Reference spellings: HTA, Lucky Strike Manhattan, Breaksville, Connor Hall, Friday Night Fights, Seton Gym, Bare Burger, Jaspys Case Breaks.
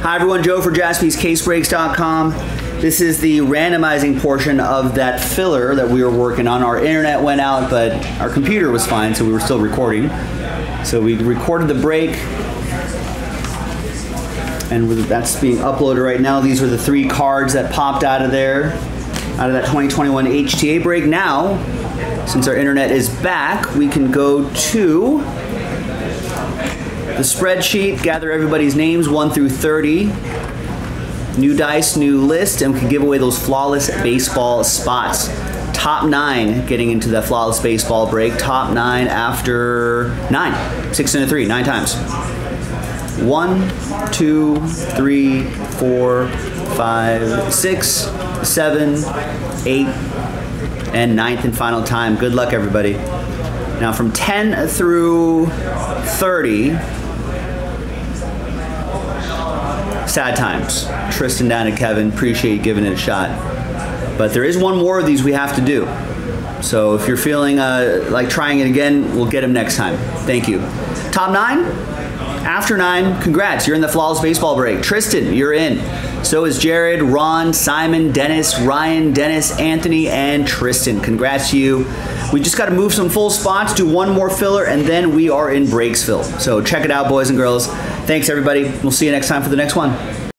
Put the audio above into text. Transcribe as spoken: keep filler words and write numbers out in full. Hi everyone, Joe for Jaspys Case Breaks dot com. This is the randomizing portion of that filler that we were working on. Our internet went out, but our computer was fine, so we were still recording. So we recorded the break, and that's being uploaded right now. These were the three cards that popped out of there, out of that twenty twenty-one H T A break. Now, since our internet is back, we can go to the spreadsheet, gather everybody's names, one through thirty. New dice, new list, and we can give away those flawless baseball spots. Top nine getting into that flawless baseball break. Top nine after nine. Six and a three, nine times. One, two, three, four, five, six, seven, eight, and ninth and final time. Good luck, everybody. Now from ten through thirty, sad times. Tristan down to Kevin, appreciate you giving it a shot. But there is one more of these we have to do. So if you're feeling uh, like trying it again, we'll get them next time. Thank you. Top nine, after nine, congrats. You're in the flawless baseball break. Tristan, you're in. So is Jared, Ron, Simon, Dennis, Ryan, Dennis, Anthony, and Tristan. Congrats to you. We just got to move some full spots, do one more filler, and then we are in Breaksville. So check it out, boys and girls. Thanks, everybody. We'll see you next time for the next one.